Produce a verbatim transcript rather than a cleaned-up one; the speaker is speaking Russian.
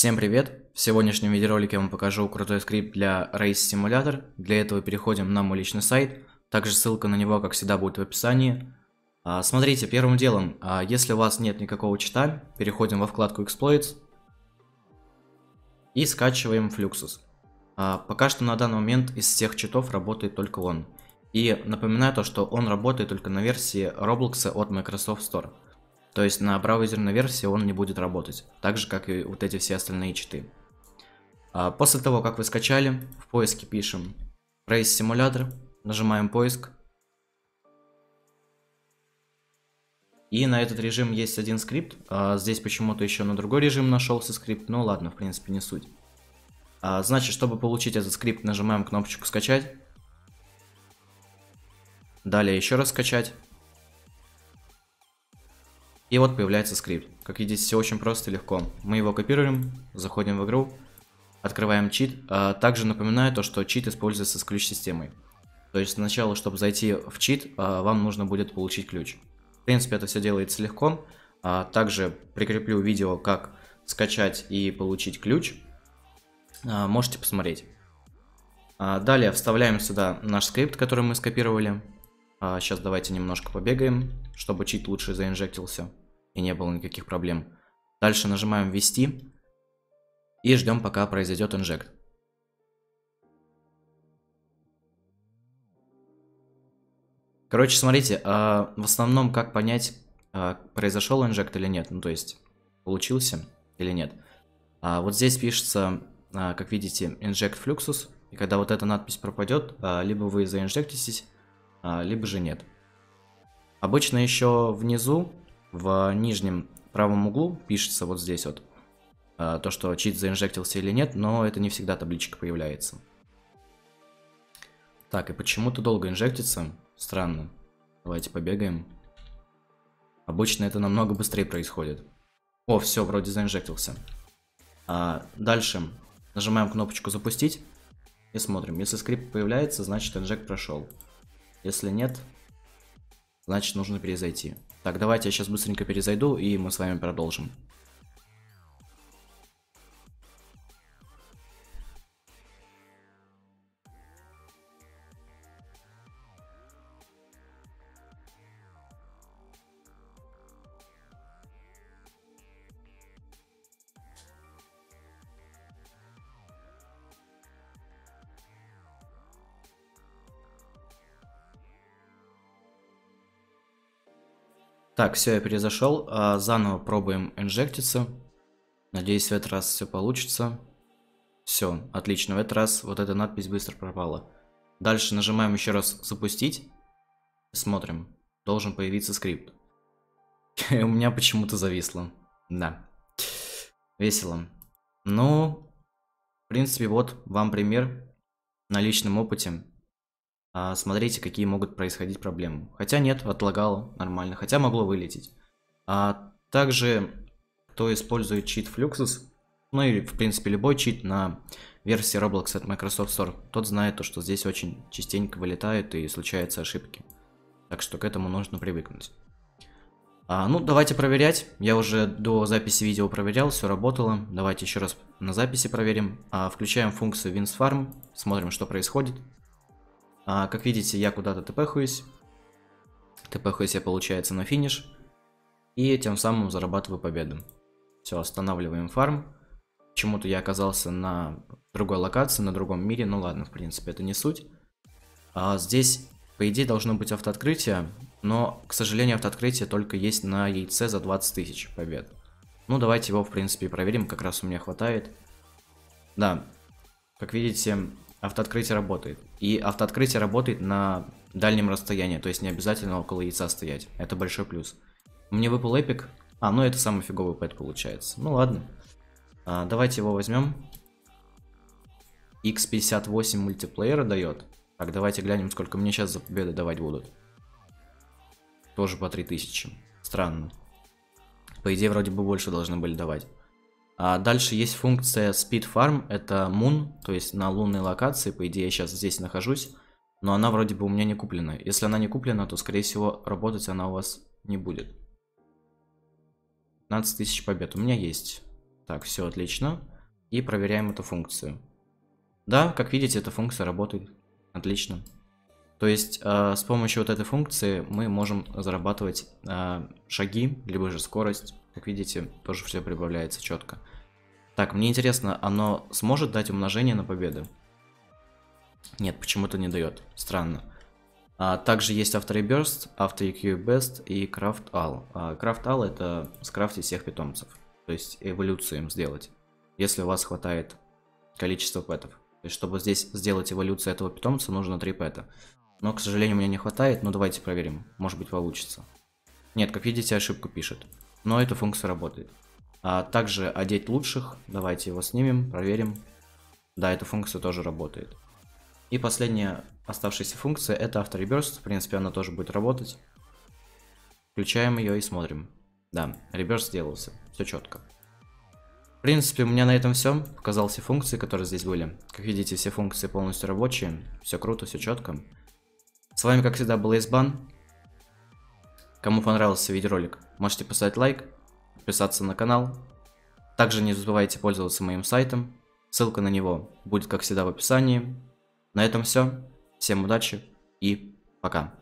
Всем привет! В сегодняшнем видеоролике я вам покажу крутой скрипт для Race Simulator. Для этого переходим на мой личный сайт. Также ссылка на него, как всегда, будет в описании. Смотрите, первым делом, если у вас нет никакого чита, переходим во вкладку Exploits и скачиваем Fluxus. Пока что на данный момент из всех читов работает только он. И напоминаю то, что он работает только на версии Roblox от Microsoft Store. То есть на браузерной версии он не будет работать, так же как и вот эти все остальные читы. После того, как вы скачали, в поиске пишем Race Simulator, нажимаем поиск. И на этот режим есть один скрипт, здесь почему-то еще на другой режим нашелся скрипт, но ладно, в принципе не суть. Значит, чтобы получить этот скрипт, нажимаем кнопочку скачать. Далее еще раз скачать. И вот появляется скрипт. Как видите, все очень просто и легко. Мы его копируем, заходим в игру, открываем чит. Также напоминаю то, что чит используется с ключ-системой. То есть сначала, чтобы зайти в чит, вам нужно будет получить ключ. В принципе, это все делается легко. Также прикреплю видео, как скачать и получить ключ. Можете посмотреть. Далее вставляем сюда наш скрипт, который мы скопировали. Сейчас давайте немножко побегаем, чтобы чит лучше заинжектился и не было никаких проблем. Дальше нажимаем «Ввести» и ждем, пока произойдет инжект. Короче, смотрите, в основном как понять, произошел инжект или нет, ну то есть получился или нет. Вот здесь пишется, как видите, «Inject Fluxus», и когда вот эта надпись пропадет, либо вы заинжектитесь, либо же нет. Обычно еще внизу, в нижнем правом углу, пишется вот здесь вот, то, что чит заинжектился или нет, но это не всегда табличка появляется. Так, и почему-то долго инжектится, странно. Давайте побегаем. Обычно это намного быстрее происходит. О, все, вроде заинжектился. А дальше нажимаем кнопочку «Запустить» и смотрим. Если скрипт появляется, значит инжект прошел. Если нет, значит нужно перезайти. Так, давайте я сейчас быстренько перезайду, и мы с вами продолжим. Так, все, я перезашел. Заново пробуем инжектиться. Надеюсь, в этот раз все получится. Все, отлично. В этот раз вот эта надпись быстро пропала. Дальше нажимаем еще раз «Запустить». Смотрим. Должен появиться скрипт. У меня почему-то зависло. Да. Весело. Ну, в принципе, вот вам пример на личном опыте. Смотрите, какие могут происходить проблемы. Хотя нет, отлагало, нормально. Хотя могло вылететь. А также, кто использует чит Fluxus, ну и в принципе любой чит на версии Roblox от Microsoft Store, тот знает то, что здесь очень частенько вылетают и случаются ошибки. Так что к этому нужно привыкнуть. А, ну, давайте проверять. Я уже до записи видео проверял, все работало. Давайте еще раз на записи проверим. А, включаем функцию WinFarm, смотрим, что происходит. А, как видите, я куда-то тпхаюсь. Тпхаюсь я, получается, на финиш. И тем самым зарабатываю победу. Все, останавливаем фарм. Почему-то я оказался на другой локации, на другом мире. Ну ладно, в принципе, это не суть. А, здесь, по идее, должно быть автооткрытие. Но, к сожалению, автооткрытие только есть на яйце за двадцать тысяч побед. Ну, давайте его, в принципе, проверим. Как раз у меня хватает. Да, как видите... Автооткрытие работает. И автооткрытие работает на дальнем расстоянии, то есть не обязательно около яйца стоять. Это большой плюс. Мне выпал эпик. А, ну это самый фиговый пэт получается. Ну ладно. А, давайте его возьмем. икс пятьдесят восемь мультиплеера дает. Так, давайте глянем, сколько мне сейчас за победы давать будут. Тоже по три тысячи. Странно. По идее, вроде бы больше должны были давать. А дальше есть функция Speed Farm, это Moon, то есть на лунной локации, по идее я сейчас здесь нахожусь, но она вроде бы у меня не куплена. Если она не куплена, то скорее всего работать она у вас не будет. пятнадцать тысяч побед у меня есть. Так, все отлично. И проверяем эту функцию. Да, как видите, эта функция работает отлично. То есть э, с помощью вот этой функции мы можем зарабатывать э, шаги, либо же скорость. Как видите, тоже все прибавляется четко. Так, мне интересно, оно сможет дать умножение на победы? Нет, почему-то не дает. Странно. А, также есть AutoReburst, AutoEQBest и CraftAll. А, CraftAll — это скрафтить всех питомцев. То есть эволюцию им сделать, если у вас хватает количества пэтов. То есть, чтобы здесь сделать эволюцию этого питомца, нужно три пэта. Но, к сожалению, у меня не хватает, но давайте проверим. Может быть, получится. Нет, как видите, ошибку пишет. Но эта функция работает. А также одеть лучших. Давайте его снимем, проверим. Да, эта функция тоже работает. И последняя оставшаяся функция — это AutoReburst. В принципе, она тоже будет работать. Включаем ее и смотрим. Да, реберст сделался. Все четко. В принципе, у меня на этом все. Показал все функции, которые здесь были. Как видите, все функции полностью рабочие. Все круто, все четко. С вами, как всегда, был AceBan. Кому понравился видеоролик, можете поставить лайк, подписаться на канал. Также не забывайте пользоваться моим сайтом. Ссылка на него будет, как всегда, в описании. На этом все. Всем удачи и пока.